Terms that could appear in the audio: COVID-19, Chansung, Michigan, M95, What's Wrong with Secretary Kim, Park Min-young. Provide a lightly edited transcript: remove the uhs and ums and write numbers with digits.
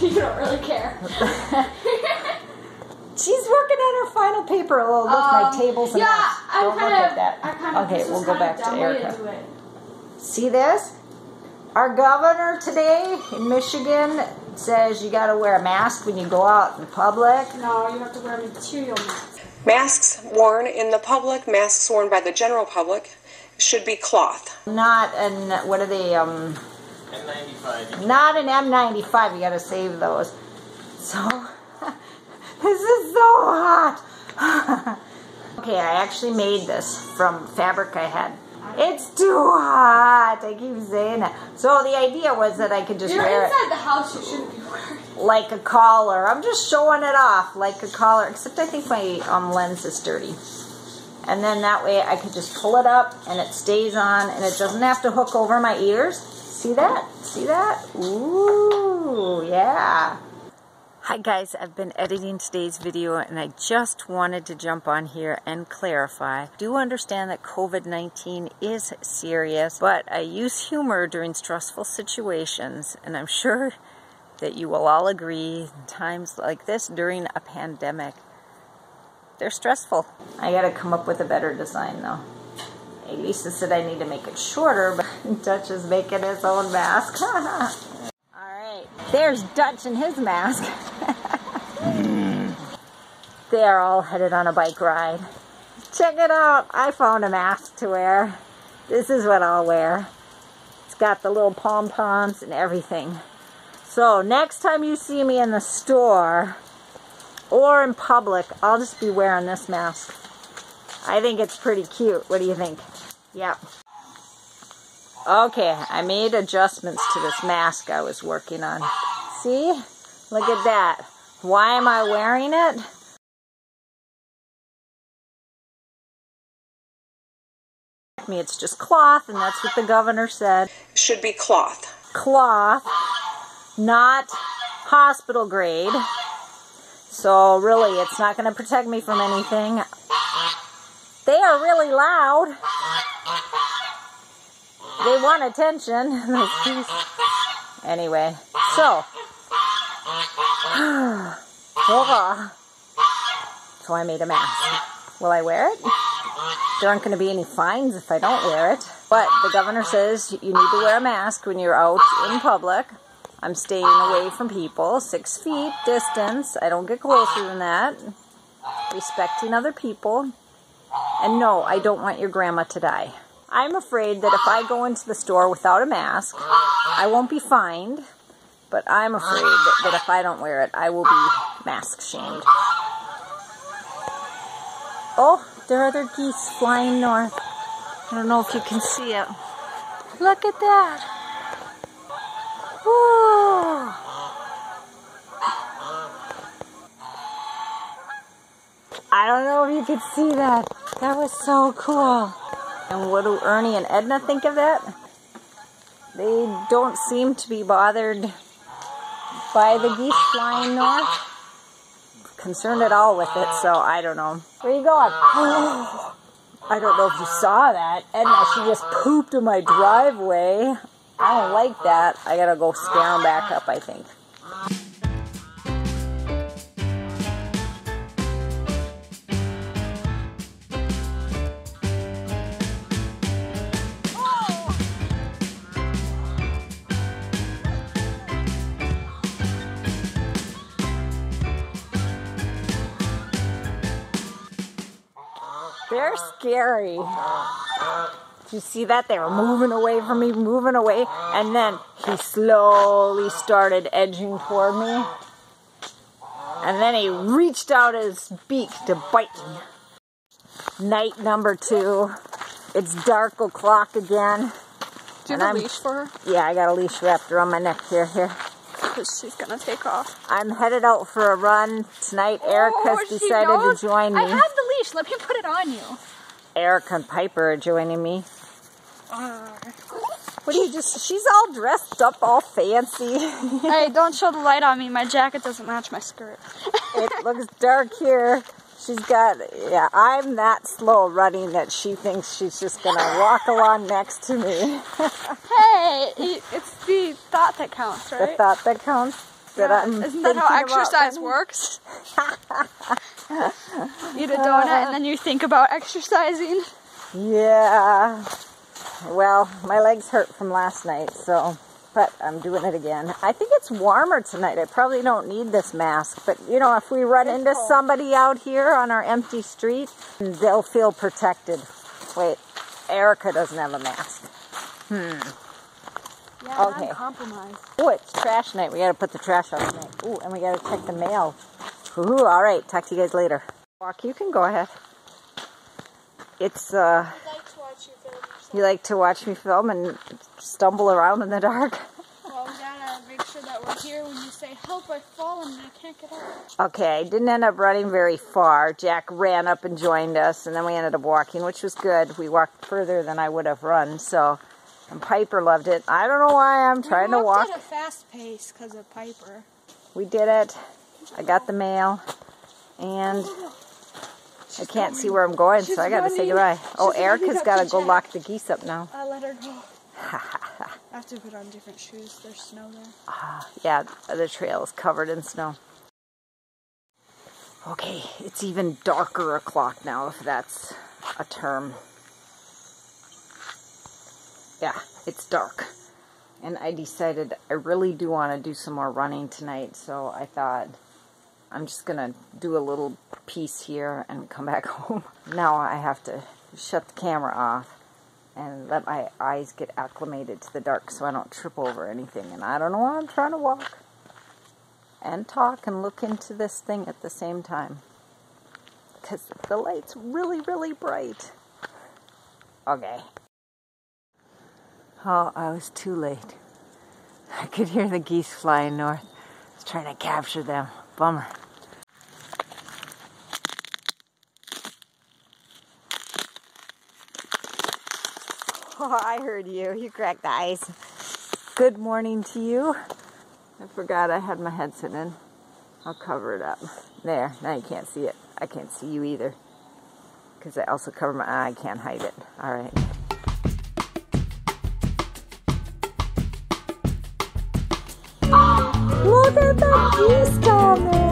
You don't really care. She's working on her final paper. Oh, look, my table's a mess. Don't look at that. Okay, we'll go back to Erica. See this? Our governor today in Michigan says you got to wear a mask when you go out in public. No, you have to wear a material mask. Masks worn in the public, masks worn by the general public should be cloth. Not an, what are they, M95. Not an M95, you got to save those. So, this is so hot. Okay, I actually made this from fabric I had. It's too hot. I keep saying that. So the idea was that I could just wear it. You're inside the house. You shouldn't be wearing it. Like a collar. I'm just showing it off like a collar. Except I think my lens is dirty. And then that way I could just pull it up and it stays on and it doesn't have to hook over my ears. See that? See that? Ooh, yeah. Hi guys, I've been editing today's video and I just wanted to jump on here and clarify. I do understand that COVID-19 is serious, but I use humor during stressful situations, and I'm sure that you will all agree times like this during a pandemic, they're stressful. I gotta come up with a better design though. Lisa said I need to make it shorter, but Dutch is making his own mask. There's Dutch in his mask. They are all headed on a bike ride. Check it out. I found a mask to wear. This is what I'll wear. It's got the little pom-poms and everything. So next time you see me in the store or in public, I'll just be wearing this mask. I think it's pretty cute. What do you think? Yep. Okay, I made adjustments to this mask I was working on. See? Look at that. Why am I wearing it? I mean, it's just cloth, and that's what the governor said. Should be cloth. Cloth, not hospital grade. So really, it's not going to protect me from anything. They are really loud. They want attention. Anyway, so. So I made a mask. Will I wear it? There aren't going to be any fines if I don't wear it. But the governor says you need to wear a mask when you're out in public. I'm staying away from people. 6 feet distance. I don't get closer than that. Respecting other people. And no, I don't want your grandma to die. I'm afraid that if I go into the store without a mask, I won't be fined, but I'm afraid that if I don't wear it, I will be mask shamed. Oh, there are other geese flying north. I don't know if you can see it. Look at that. Whoa. I don't know if you could see that. That was so cool. And what do Ernie and Edna think of that? They don't seem to be bothered by the geese flying north. Concerned at all with it, so I don't know. Where are you going? Oh, I don't know if you saw that. Edna, she just pooped in my driveway. I don't like that. I gotta go scare them back up, I think. They're scary. Did you see that? They were moving away from me, moving away. And then he slowly started edging toward me. And then he reached out his beak to bite me. Night number 2. It's dark o'clock again. Do you have a leash for her? Yeah, I got a leash wrapped around my neck here. She's gonna take off. I'm headed out for a run tonight. Erica's decided to join me. I have the leash. Let me put it on you. Erica and Piper are joining me. What are you just? She's all dressed up, all fancy. Hey, don't show the light on me. My jacket doesn't match my skirt. It looks dark here. She's got. Yeah, I'm that slow running that she thinks she's just gonna walk along next to me. Hey, it's the thought that counts, right? The thought that counts. that I'm Isn't that how exercise works? Eat a donut and then you think about exercising? Yeah. Well, my legs hurt from last night, so... But I'm doing it again. I think it's warmer tonight. I probably don't need this mask. But, you know, if we run into somebody out here on our empty street, they'll feel protected. Wait, Erica doesn't have a mask. Yeah, okay. I'm compromised. Oh, it's trash night. We got to put the trash out tonight. Oh, and we got to check the mail. Ooh, all right. Talk to you guys later. Walk, you can go ahead. It's, I like to watch you film. You like to watch me film and stumble around in the dark? Well, we gotta make sure that we're here when you say, help, I've fallen and I can't get up. Okay, I didn't end up running very far. Jack ran up and joined us, and then we ended up walking, which was good. We walked further than I would have run, so... And Piper loved it. I don't know why I'm trying to walk. We walked at a fast pace because of Piper. We did it. I got the mail, and... I can't see where I'm going, so I gotta say goodbye. Oh, Erica's gotta go lock the geese up now. I let her go. I have to put on different shoes. There's snow there. Yeah, the trail is covered in snow. Okay, it's even darker o'clock now, if that's a term. Yeah, it's dark. And I decided I really do want to do some more running tonight, so I thought... I'm just gonna do a little piece here and come back home. Now I have to shut the camera off and let my eyes get acclimated to the dark so I don't trip over anything. And I don't know why I'm trying to walk and talk and look into this thing at the same time. Because the light's really, really bright. Okay. Oh, I was too late. I could hear the geese flying north. I was trying to capture them. Bummer. Oh, I heard you. You cracked the ice. Good morning to you. I forgot I had my headset in. I'll cover it up. There. Now you can't see it. I can't see you either. Because I also cover my eye. I can't hide it. All right. Look at the geese coming!